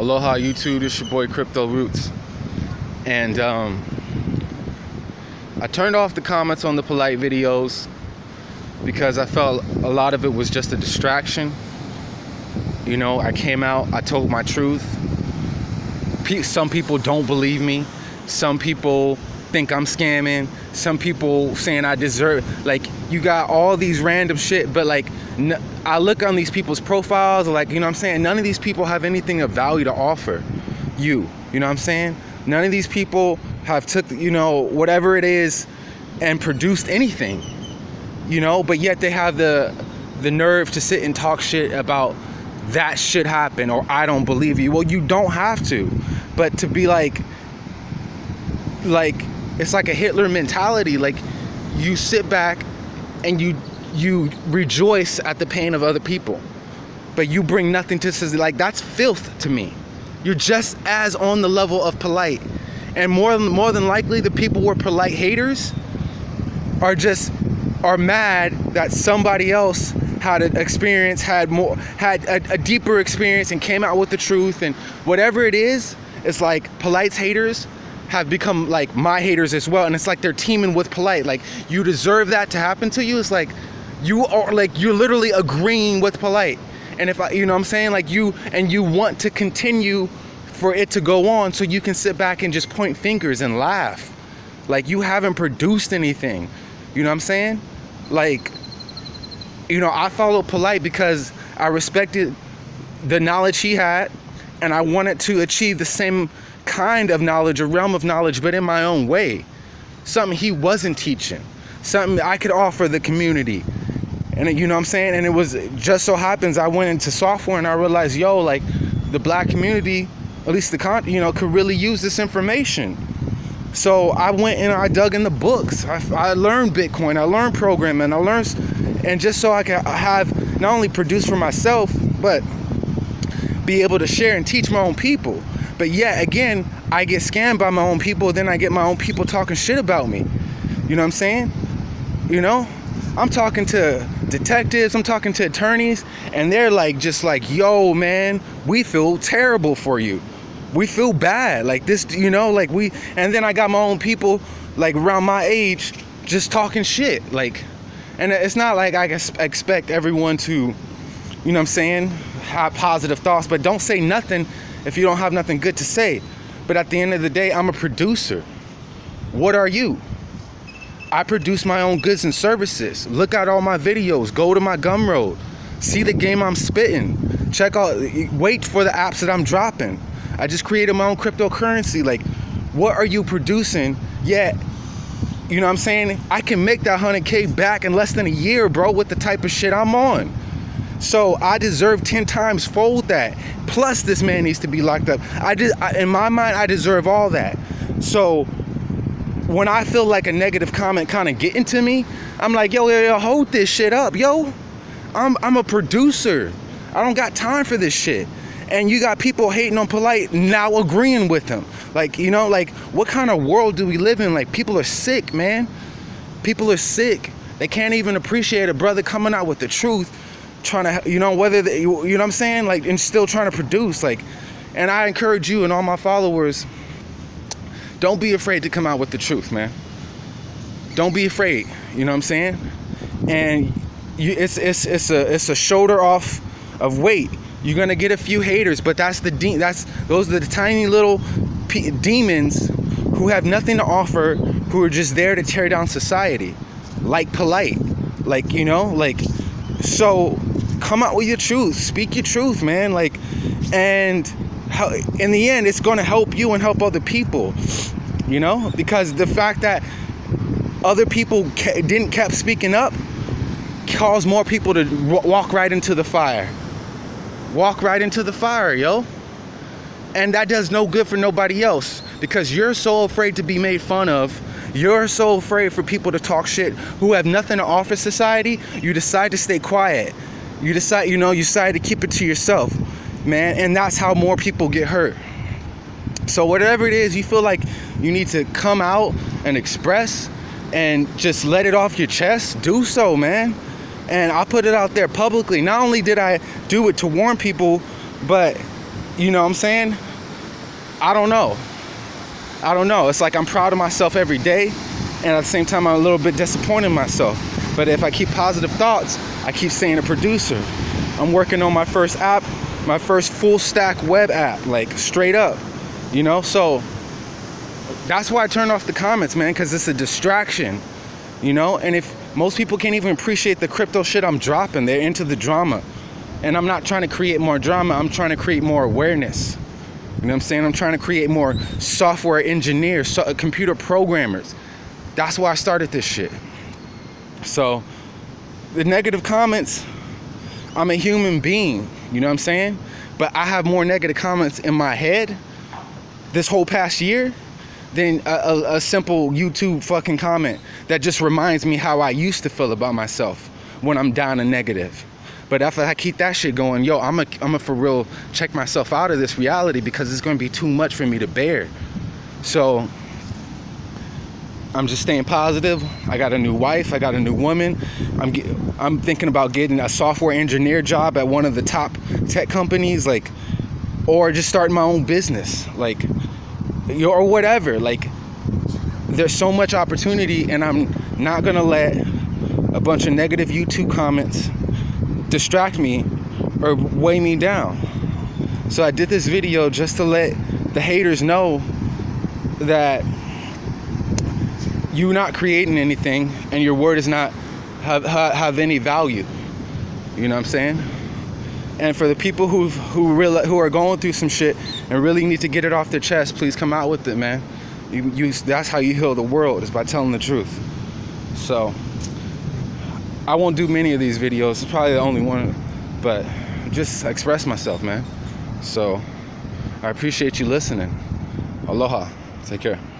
Aloha YouTube, this is your boy Crypto Roots. And I turned off the comments on the Polite videos because I felt a lot of it was just a distraction. You know, I came out, I told my truth. Some people don't believe me. Some people think I'm scamming. Some people saying I deserve, like, you got all these random shit, but like, I look on these people's profiles, like, you know what I'm saying? None of these people have anything of value to offer you. You know what I'm saying? None of these people have took, you know, whatever it is and produced anything, you know, but yet they have the nerve to sit and talk shit about that should happen or I don't believe you. Well, you don't have to, but to be like, it's like a Hitler mentality. Like, you sit back and you rejoice at the pain of other people, but you bring nothing to society. Like, that's filth to me. You're just as on the level of Polite, and more than likely the people who are Polite haters are mad that somebody else had an experience, had a deeper experience and came out with the truth, and whatever it is, it's like Polite's haters have become like my haters as well, and it's like they're teaming with Polite. Like, you deserve that to happen to you. It's like you are, like, you're literally agreeing with Polite. And if I, you know what I'm saying, like, you want to continue for it to go on so you can sit back and just point fingers and laugh. Like, you haven't produced anything. You know what I'm saying? Like, you know, I followed Polite because I respected the knowledge he had, and I wanted to achieve the same kind of knowledge, a realm of knowledge, but in my own way. Something he wasn't teaching, something I could offer the community. And you know what I'm saying? And it was, just so happens, I went into software and I realized, yo, like, the black community, at least the could really use this information. So I went and I dug in the books. I learned Bitcoin, I learned programming, and just so I could have not only produce for myself, but be able to share and teach my own people. But yet again, I get scammed by my own people. Then I get my own people talking shit about me. You know what I'm saying? You know, I'm talking to detectives, I'm talking to attorneys, and they're like, just like, yo, man, we feel terrible for you. We feel bad, like this, you know, like we. And then I got my own people, like, around my age, just talking shit, like. And it's not like I expect everyone to, you know what I'm saying, have positive thoughts, but don't say nothing if you don't have nothing good to say. But at the end of the day, I'm a producer. What are you? I produce my own goods and services. Look at all my videos, go to my Gumroad, see the game I'm spitting, check out, wait for the apps that I'm dropping. I just created my own cryptocurrency. Like, what are you producing? Yet, you know what I'm saying, I can make that 100K back in less than a year, bro, with the type of shit I'm on. So I deserve 10 times fold that. Plus, this man needs to be locked up. In my mind, I deserve all that. So when I feel like a negative comment kind of getting to me, I'm like, yo, hold this shit up, yo. I'm a producer. I don't got time for this shit. And you got people hating on Polite now agreeing with him. Like, you know, like, what kind of world do we live in? Like, people are sick, man. People are sick. They can't even appreciate a brother coming out with the truth, trying to, you know, whether they, you know what I'm saying, like, and still trying to produce. Like, and I encourage you and all my followers, don't be afraid to come out with the truth, man. Don't be afraid, you know what I'm saying? And it's a shoulder off of weight. You're gonna get a few haters, but those are the tiny little demons who have nothing to offer, who are just there to tear down society, like Polite, like, you know, like. So come out with your truth, speak your truth, man. Like, and how, in the end, it's gonna help you and help other people, you know, because the fact that other people kept speaking up caused more people to walk right into the fire. Walk right into the fire, yo. And that does no good for nobody else, because you're so afraid to be made fun of. You're so afraid for people to talk shit who have nothing to offer society. You decide to stay quiet. You decide, you know, you decide to keep it to yourself, man. And that's how more people get hurt. So whatever it is you feel like you need to come out and express and just let it off your chest, do so, man. And I put it out there publicly. Not only did I do it to warn people, but You know what I'm saying? I don't know. It's like I'm proud of myself every day, and at the same time, I'm a little bit disappointed in myself. But if I keep positive thoughts, I keep saying a producer. I'm working on my first app, my first full stack web app, like straight up, you know? So that's why I turned off the comments, man, because it's a distraction, you know? And if most people can't even appreciate the crypto shit I'm dropping, they're into the drama. And I'm not trying to create more drama, I'm trying to create more awareness. You know what I'm saying? I'm trying to create more software engineers, computer programmers. That's why I started this shit. So the negative comments, I'm a human being, you know what I'm saying? But I have more negative comments in my head this whole past year than a simple YouTube fucking comment that just reminds me how I used to feel about myself when I'm down and negative. But after I keep that shit going, yo, I'm a for real check myself out of this reality, because it's gonna be too much for me to bear. So I'm just staying positive. I got a new wife, I got a new woman. I'm thinking about getting a software engineer job at one of the top tech companies, like, or just starting my own business, like, or whatever. Like, there's so much opportunity, and I'm not gonna let a bunch of negative YouTube comments distract me or weigh me down. So I did this video just to let the haters know that you're not creating anything and your word is not have any value. You know what I'm saying? And for the people who are going through some shit and really need to get it off their chest, please come out with it, man. That's how you heal the world, is by telling the truth. So I won't do many of these videos, it's probably the only one, but just express myself, man. So I appreciate you listening. Aloha. Take care.